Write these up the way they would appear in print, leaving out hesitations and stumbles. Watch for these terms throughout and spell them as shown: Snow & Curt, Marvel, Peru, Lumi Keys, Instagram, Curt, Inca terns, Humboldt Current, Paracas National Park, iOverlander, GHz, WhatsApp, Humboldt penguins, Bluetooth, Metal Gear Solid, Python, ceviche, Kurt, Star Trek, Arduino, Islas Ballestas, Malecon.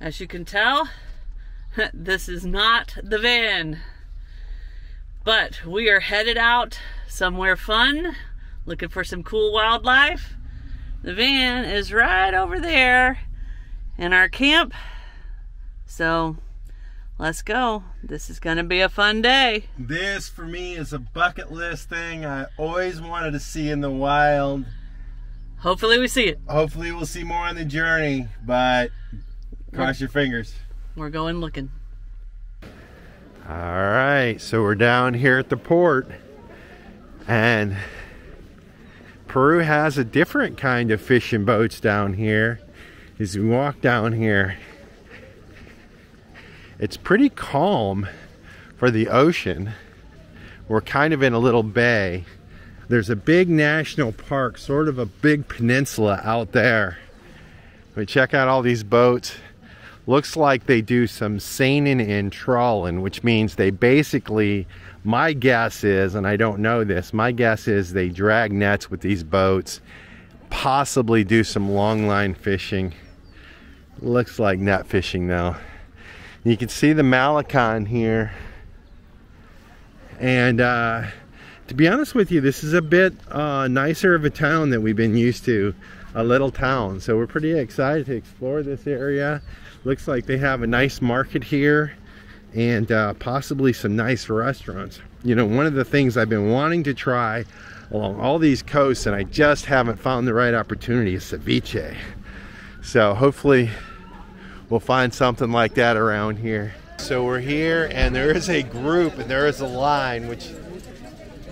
As you can tell, this is not the van, but we are headed out somewhere fun, looking for some cool wildlife. The van is right over there in our camp, so let's go. This is gonna be a fun day. This for me is a bucket list thing I always wanted to see in the wild. Hopefully we see it. Hopefully we'll see more on the journey, but cross your fingers. We're going looking. All right, so we're down here at the port, and Peru has a different kind of fishing boats down here. As we walk down here, it's pretty calm for the ocean. We're kind of in a little bay. There's a big national park, sort of a big peninsula out there. We check out all these boats. Looks like they do some seining and trawling, which means they basically, my guess is, and I don't know this, my guess is they drag nets with these boats, possibly do some longline fishing. Looks like net fishing though. You can see the Malecon here, and to be honest with you, this is a bit nicer of a town than we've been used to, a little town, so we're pretty excited to explore this area. Looks like they have a nice market here, and possibly some nice restaurants. You know, one of the things I've been wanting to try along all these coasts, and I just haven't found the right opportunity, is ceviche. So hopefully we'll find something like that around here. So we're here, and there is a group, and there is a line, which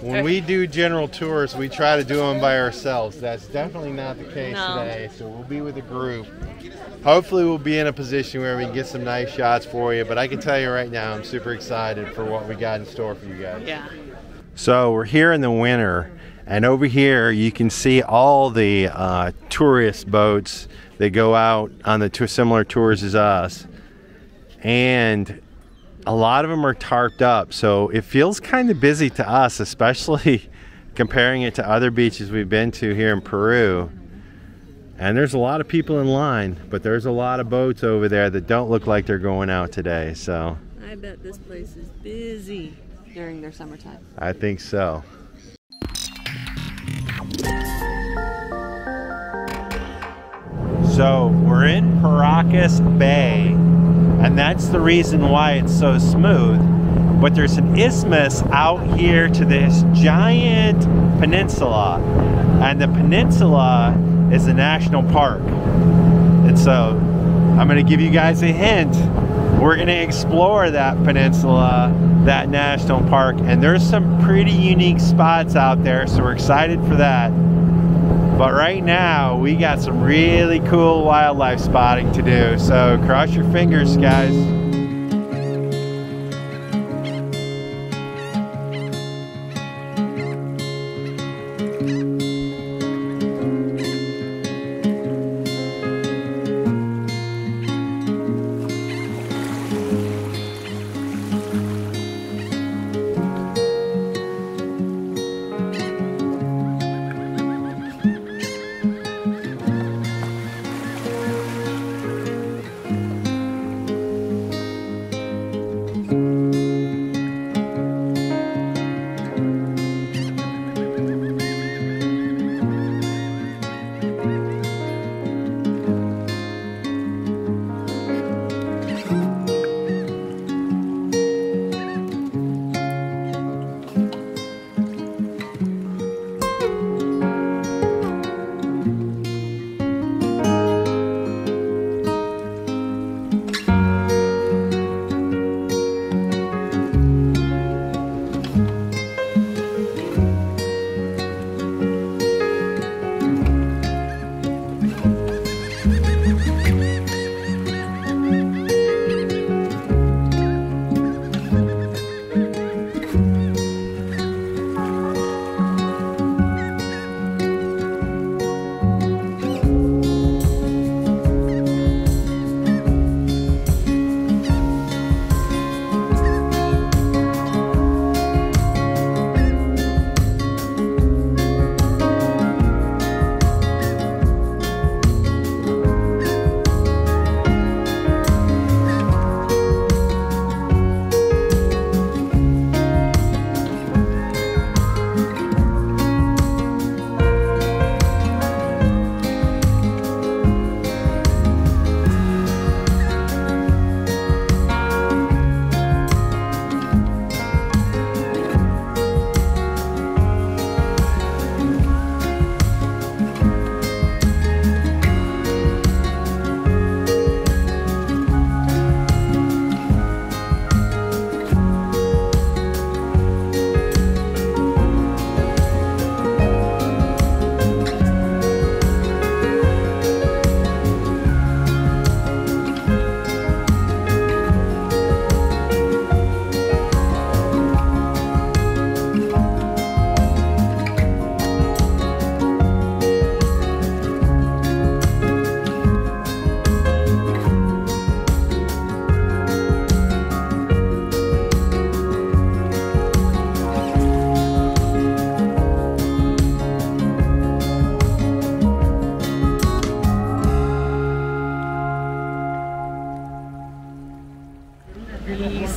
when we do general tours, we try to do them by ourselves. That's definitely not the case today, so we'll be with a group. Hopefully we'll be in a position where we can get some nice shots for you, but I can tell you right now, I'm super excited for what we got in store for you guys. Yeah. So we're here in the winter, and over here you can see all the tourist boats. They go out on the similar tours as us, and a lot of them are tarped up, so it feels kind of busy to us, especially comparing it to other beaches we've been to here in Peru. And there's a lot of people in line, but there's a lot of boats over there that don't look like they're going out today, so. I bet this place is busy during their summertime. I think so. So we're in Paracas Bay, and that's the reason why it's so smooth. But there's an isthmus out here to this giant peninsula, and the peninsula is a national park. And so I'm gonna give you guys a hint. We're gonna explore that peninsula, that national park, and there's some pretty unique spots out there, so we're excited for that. But right now, we got some really cool wildlife spotting to do, so cross your fingers, guys.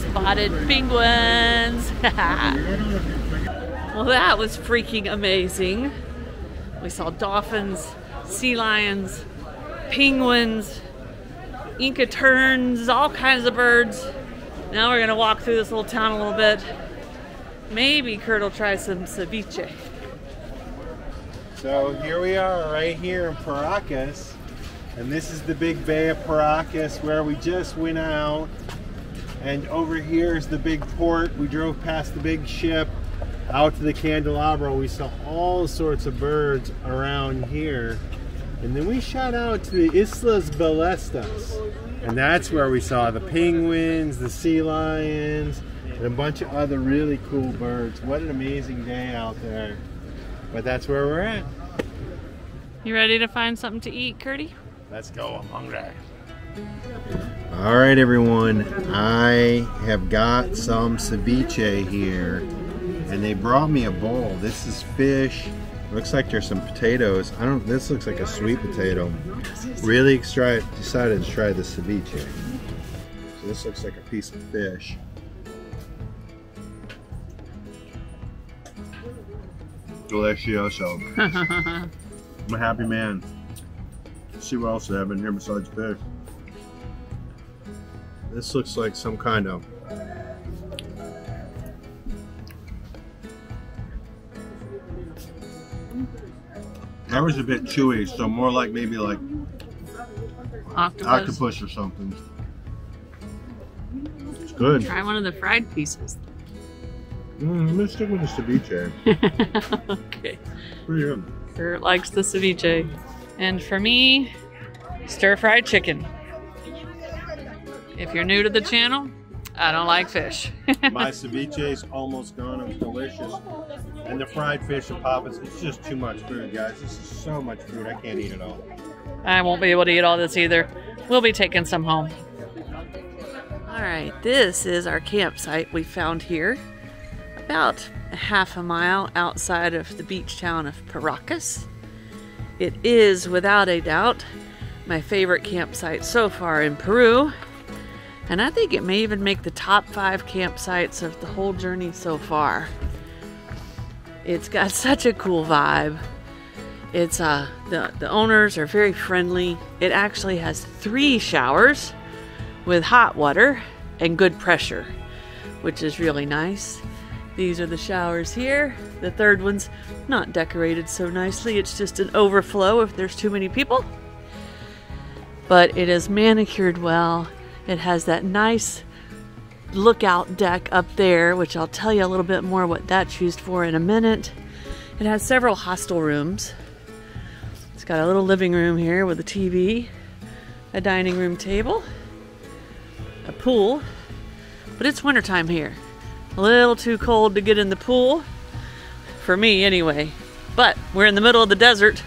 spotted penguins. Well, that was freaking amazing. We saw dolphins, sea lions, penguins, Inca terns, all kinds of birds. Now we're gonna walk through this little town a little bit. Maybe Curt will try some ceviche. So here we are right here in Paracas, and this is the big bay of Paracas where we just went out, and over here is the big port. We drove past the big ship out to the candelabra. We saw all sorts of birds around here, and then we shot out to the Islas Ballestas, and that's where we saw the penguins, the sea lions, and a bunch of other really cool birds. What an amazing day out there. But that's where we're at. You ready to find something to eat, Curtie? Let's go, I'm hungry. All right, everyone. I have got some ceviche here, and they brought me a bowl. This is fish. Looks like there's some potatoes. I don't, this looks like a sweet potato. Really decided to try the ceviche. So this looks like a piece of fish. Delicioso. I'm a happy man. Let's see what else they have in here besides fish. This looks like some kind of that was a bit chewy, so more like maybe like octopus or something. It's good. Try one of the fried pieces. I'm gonna stick with the ceviche. Okay. Pretty good. Curt likes the ceviche. And for me, stir-fried chicken. If you're new to the channel, I don't like fish. My ceviche's almost gone. It was delicious. And the fried fish and papas, it's just too much food, guys. This is so much food, I can't eat it all. I won't be able to eat all this either. We'll be taking some home. All right, this is our campsite we found here, about a half a mile outside of the beach town of Paracas. It is, without a doubt, my favorite campsite so far in Peru, and I think it may even make the top 5 campsites of the whole journey so far. It's got such a cool vibe. It's the owners are very friendly. It actually has 3 showers with hot water and good pressure, which is really nice. These are the showers here. The third one's not decorated so nicely. It's just an overflow if there's too many people. But it is manicured well. It has that nice lookout deck up there, which I'll tell you a little bit more what that's used for in a minute. It has several hostel rooms. It's got a little living room here with a TV, a dining room table, a pool, but it's wintertime here. A little too cold to get in the pool, for me anyway, but we're in the middle of the desert.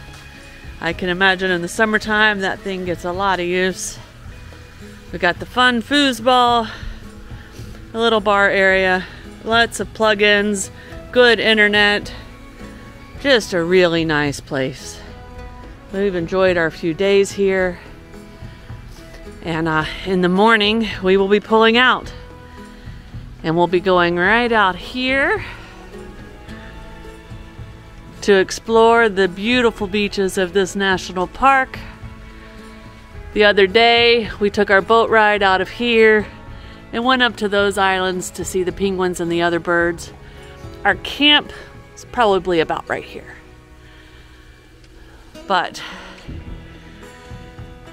I can imagine in the summertime that thing gets a lot of use. We got the fun foosball, a little bar area, lots of plugins, good internet, just a really nice place. We've enjoyed our few days here, and in the morning we will be pulling out. And we'll be going right out here to explore the beautiful beaches of this national park. The other day, we took our boat ride out of here and went up to those islands to see the penguins and the other birds. Our camp is probably about right here. But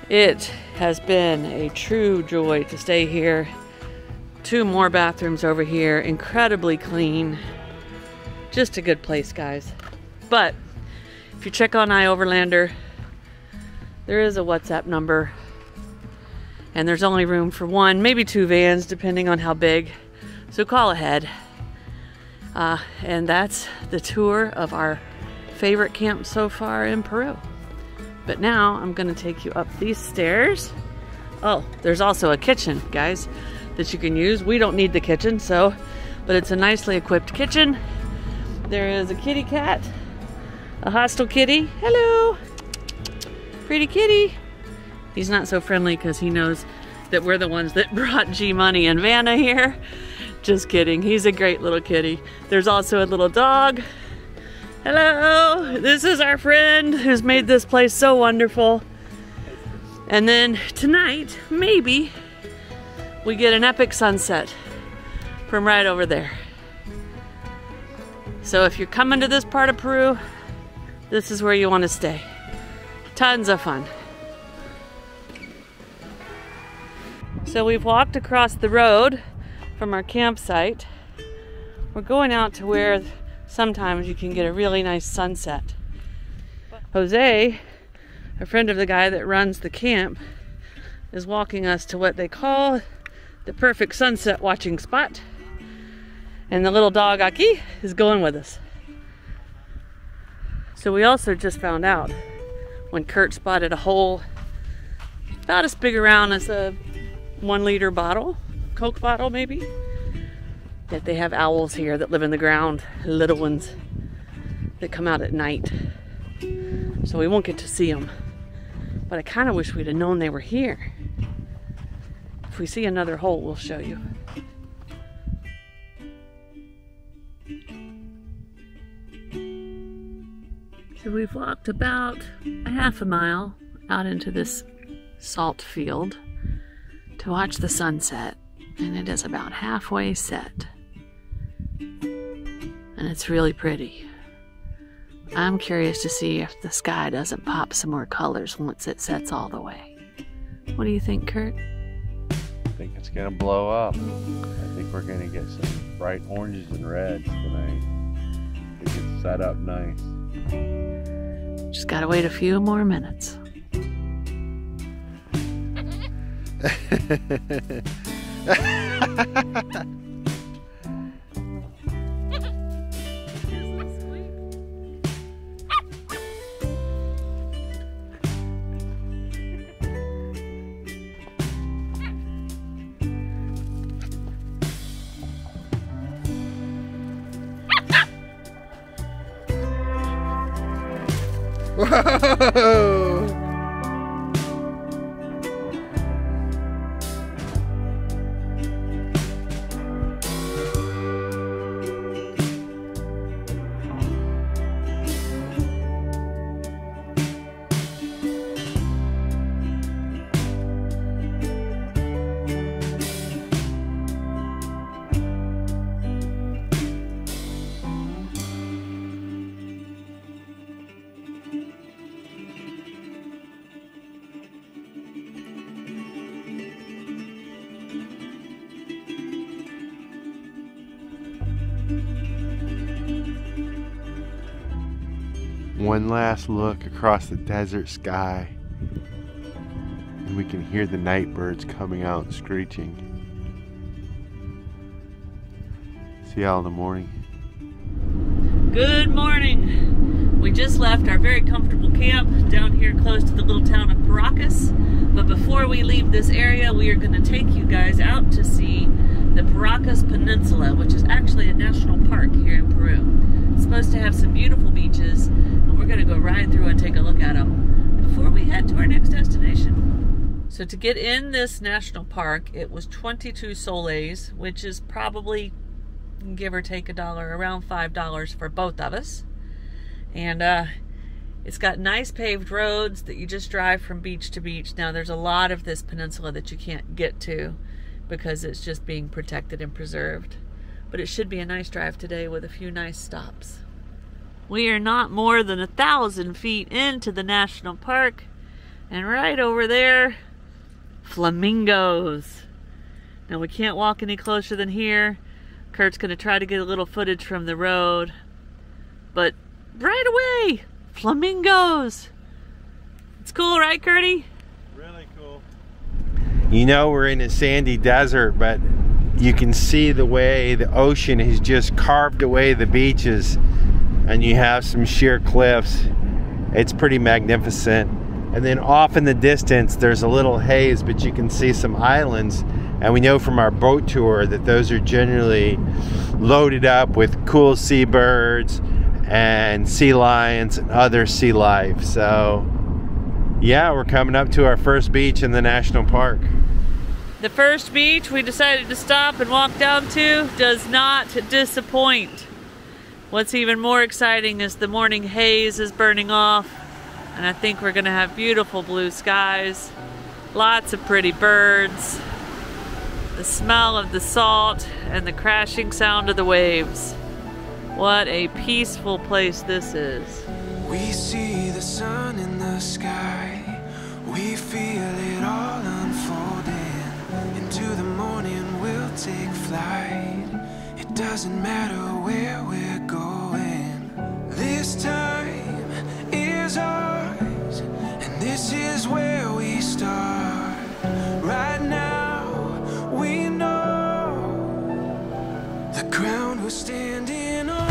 it has been a true joy to stay here. 2 more bathrooms over here, incredibly clean. Just a good place, guys. But if you check on iOverlander, there is a WhatsApp number, and there's only room for 1, maybe 2 vans, depending on how big. So call ahead. And that's the tour of our favorite camp so far in Peru. But now I'm gonna take you up these stairs. Oh, there's also a kitchen, guys, that you can use. We don't need the kitchen, so, but it's a nicely equipped kitchen. There is a kitty cat, a hostile kitty. Hello, pretty kitty. He's not so friendly because he knows that we're the ones that brought G-Money and Vanna here. Just kidding, he's a great little kitty. There's also a little dog. Hello, this is our friend who's made this place so wonderful. And then tonight, maybe, we get an epic sunset from right over there. So if you're coming to this part of Peru, this is where you want to stay. Tons of fun. So we've walked across the road from our campsite. We're going out to where sometimes you can get a really nice sunset. Jose, a friend of the guy that runs the camp, is walking us to what they call the perfect sunset watching spot. And the little dog Aki is going with us. So we also just found out when Curt spotted a hole about as big around as a 1 liter bottle, Coke bottle maybe, that they have owls here that live in the ground, little ones that come out at night. So we won't get to see them. But I kind of wish we'd have known they were here. If we see another hole, we'll show you. So we've walked about a half a mile out into this salt field to watch the sunset, and it is about halfway set. And it's really pretty. I'm curious to see if the sky doesn't pop some more colors once it sets all the way. What do you think, Curt? I think it's gonna blow up. I think we're gonna get some bright oranges and reds tonight. I think it's set up nice. Just gotta wait a few more minutes. Whoa! One last look across the desert sky, and we can hear the night birds coming out and screeching. See y'all in the morning. Good morning. We just left our very comfortable camp down here close to the little town of Paracas. But before we leave this area, we are going to take you guys out to see the Paracas Peninsula, which is actually a national park here in Peru. It's supposed to have some beautiful beaches. We're going to go right through and take a look at them before we head to our next destination. So to get in this national park, it was 22 soles, which is probably, give or take a dollar, around $5 for both of us. And it's got nice paved roads that you just drive from beach to beach. Now there's a lot of this peninsula that you can't get to because it's just being protected and preserved. But it should be a nice drive today with a few nice stops. We are not more than 1,000 feet into the national park, and right over there, flamingos. Now we can't walk any closer than here. Kurt's gonna try to get a little footage from the road, but right away, flamingos. It's cool, right, Curtie? Really cool. You know, we're in a sandy desert, but you can see the way the ocean has just carved away the beaches. And you have some sheer cliffs. It's pretty magnificent. And then off in the distance, there's a little haze, but you can see some islands. And we know from our boat tour that those are generally loaded up with cool seabirds and sea lions and other sea life. So yeah, we're coming up to our first beach in the national park. The first beach we decided to stop and walk down to does not disappoint. What's even more exciting is the morning haze is burning off, and I think we're gonna have beautiful blue skies, lots of pretty birds, the smell of the salt, and the crashing sound of the waves. What a peaceful place this is. We see the sun in the sky, we feel it all unfolding. Into the morning we'll take flight. It doesn't matter where we're going. This time is ours, and this is where we start. Right now we know the ground we're standing on.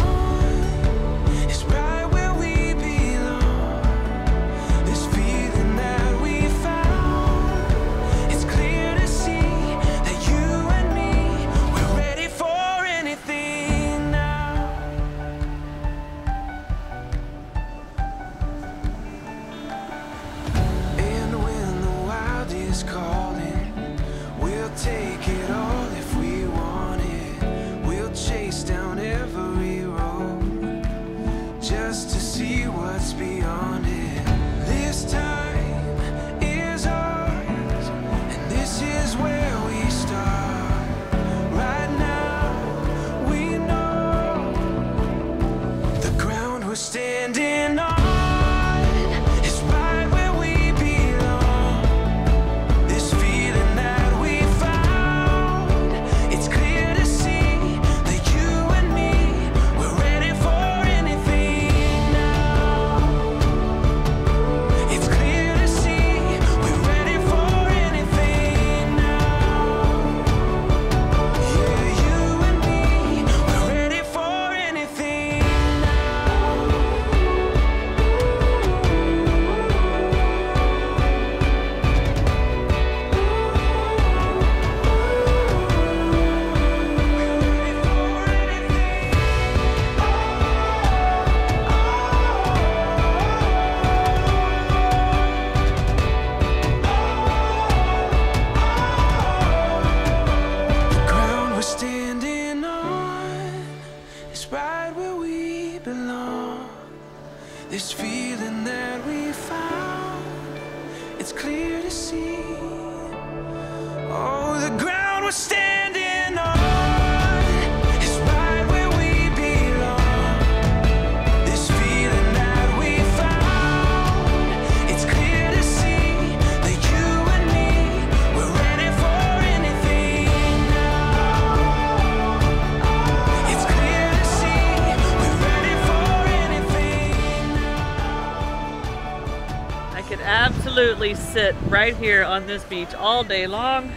Absolutely sit right here on this beach all day long,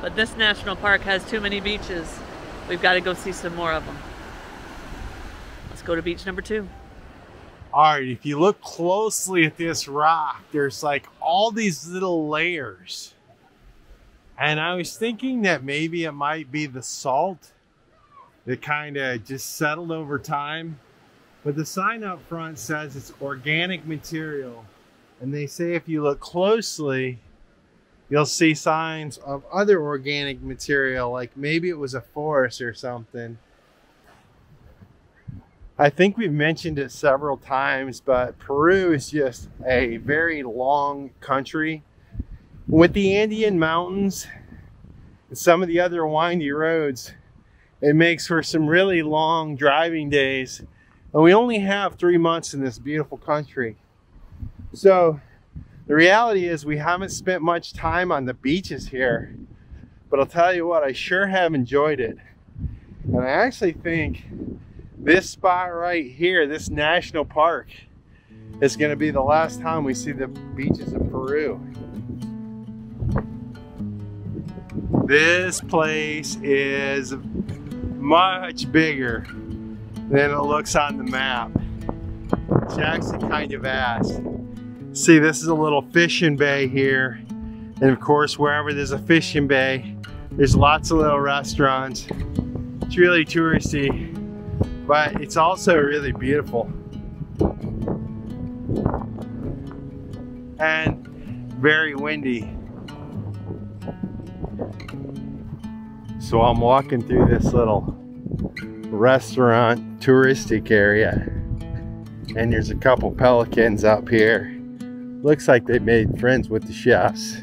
but this national park has too many beaches. We've got to go see some more of them. Let's go to beach number 2. All right, if you look closely at this rock, there's like all these little layers, and I was thinking that maybe it might be the salt that kind of just settled over time, but the sign up front says it's organic material. And they say if you look closely, you'll see signs of other organic material, like maybe it was a forest or something. I think we've mentioned it several times, but Peru is just a very long country with the Andean mountains and some of the other windy roads. It makes for some really long driving days. And we only have 3 months in this beautiful country. So the reality is we haven't spent much time on the beaches here, but I'll tell you what, I sure have enjoyed it. And I actually think this spot right here, this national park, is going to be the last time we see the beaches of Peru. This place is much bigger than it looks on the map. It's actually kind of vast. See, this is a little fishing bay here, and of course wherever there's a fishing bay there's lots of little restaurants. It's really touristy, but it's also really beautiful and very windy. So I'm walking through this little restaurant touristic area, and there's a couple pelicans up here. Looks like they made friends with the chefs.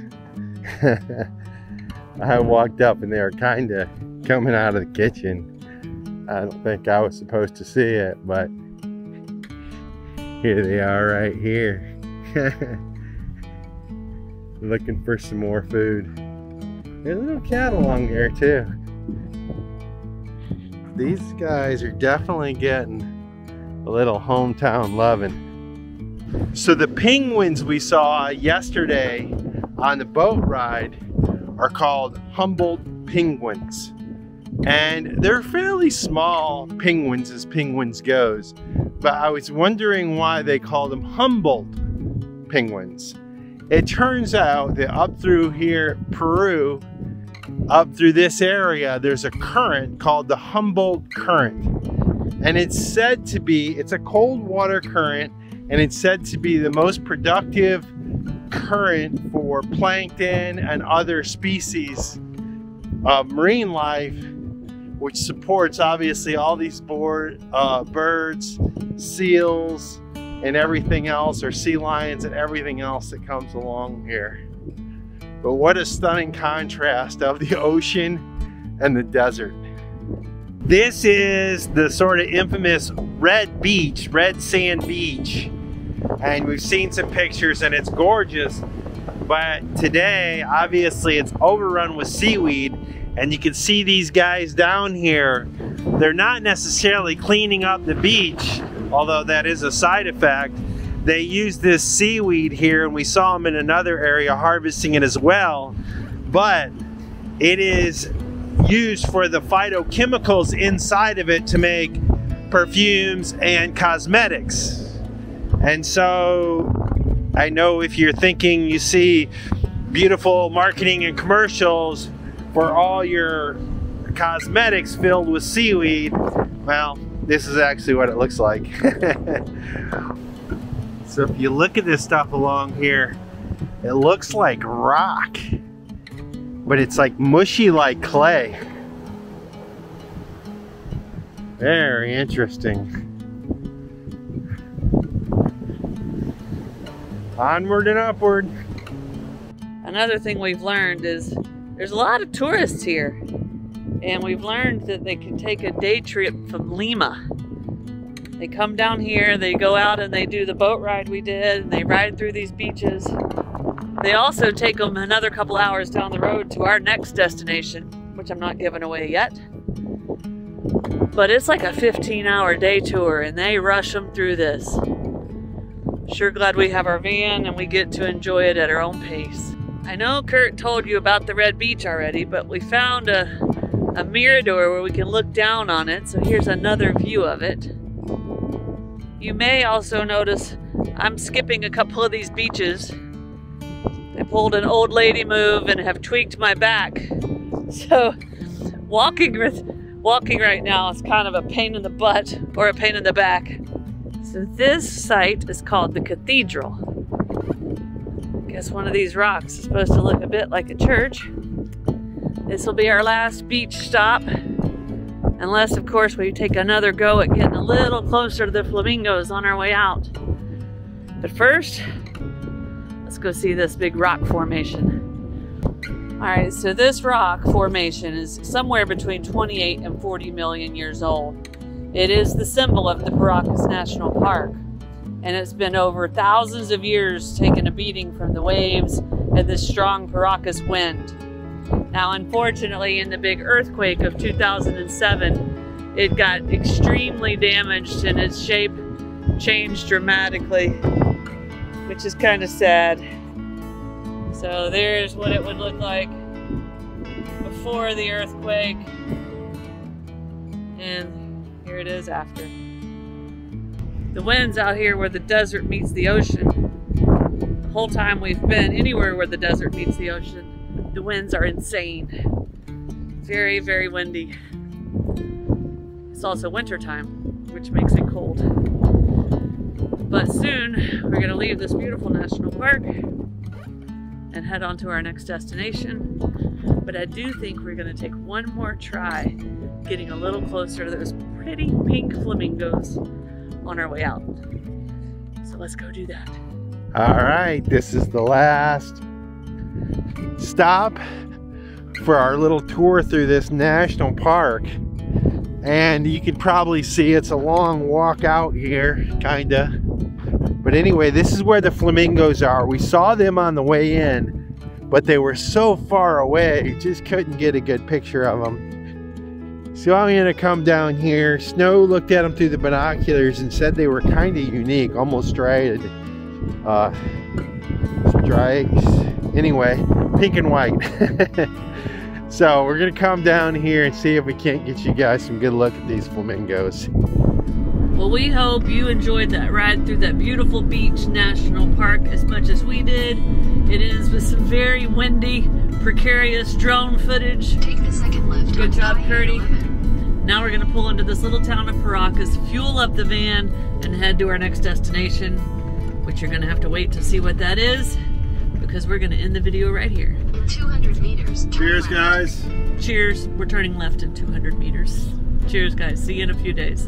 I walked up and they were kind of coming out of the kitchen. I don't think I was supposed to see it, but here they are right here. Looking for some more food. There's a little cat along there too. These guys are definitely getting a little hometown loving. So the penguins we saw yesterday on the boat ride are called Humboldt penguins. And they're fairly small penguins as penguins goes. But I was wondering why they call them Humboldt penguins. It turns out that up through here, Peru, up through this area, there's a current called the Humboldt Current. And it's said to be, it's a cold water current, and it's said to be the most productive current for plankton and other species of marine life, which supports obviously all these birds, seals, and everything else, or sea lions and everything else that comes along here. But what a stunning contrast of the ocean and the desert. This is the sort of infamous red beach, red sand beach. And we've seen some pictures and it's gorgeous. But today, obviously, it's overrun with seaweed. And you can see these guys down here. They're not necessarily cleaning up the beach, although that is a side effect. They use this seaweed here, and we saw them in another area harvesting it as well, but it is used for the phytochemicals inside of it to make perfumes and cosmetics. And so I know if you're thinking you see beautiful marketing and commercials for all your cosmetics filled with seaweed, well, this is actually what it looks like. So if you look at this stuff along here, it looks like rock, but it's like mushy like clay. Very interesting. Onward and upward. Another thing we've learned is there's a lot of tourists here. And we've learned that they can take a day trip from Lima. They come down here, they go out and they do the boat ride we did, and they ride through these beaches. They also take them another couple hours down the road to our next destination, which I'm not giving away yet. But it's like a 15-hour day tour, and they rush them through this. Sure glad we have our van and we get to enjoy it at our own pace. I know Curt told you about the red beach already, but we found a mirador where we can look down on it. So here's another view of it. You may also notice I'm skipping a couple of these beaches. I pulled an old lady move and have tweaked my back. So walking right now is kind of a pain in the butt or a pain in the back. So this site is called the Cathedral. I guess one of these rocks is supposed to look a bit like a church. This will be our last beach stop, unless of course we take another go at getting a little closer to the flamingos on our way out. But first, let's go see this big rock formation. All right, so this rock formation is somewhere between 28 and 40 million years old. It is the symbol of the Paracas National Park, and it's been over thousands of years taking a beating from the waves and the strong Paracas wind. Now, unfortunately, in the big earthquake of 2007, it got extremely damaged and its shape changed dramatically, which is kind of sad. So there's what it would look like before the earthquake, and here it is after. The winds out here where the desert meets the ocean, the whole time we've been anywhere where the desert meets the ocean, the winds are insane. Very, very windy. It's also winter time, which makes it cold. But soon, we're gonna leave this beautiful national park and head on to our next destination, but I do think we're going to take one more try getting a little closer to those pretty pink flamingos on our way out. So let's go do that. All right, this is the last stop for our little tour through this national park. And you can probably see it's a long walk out here, kinda. But anyway, this is where the flamingos are. We saw them on the way in, but they were so far away, just couldn't get a good picture of them. So I'm gonna come down here. Snow looked at them through the binoculars and said they were kinda unique, almost striated. Stripes. Anyway, pink and white. So we're gonna come down here and see if we can't get you guys some good look at these flamingos. Well, we hope you enjoyed that ride through that beautiful beach national park as much as we did. It ends with some very windy, precarious drone footage. Take the second left. Good job, Curtie. Now we're gonna pull into this little town of Paracas, fuel up the van, and head to our next destination, which you're gonna have to wait to see what that is, because we're gonna end the video right here. 200 meters. Cheers, guys. Cheers. We're turning left in 200 meters. Cheers, guys. See you in a few days.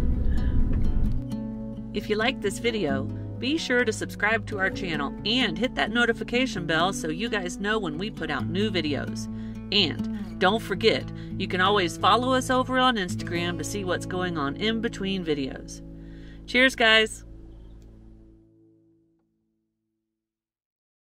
If you like this video, be sure to subscribe to our channel and hit that notification bell so you guys know when we put out new videos. And don't forget, you can always follow us over on Instagram to see what's going on in between videos. Cheers, guys.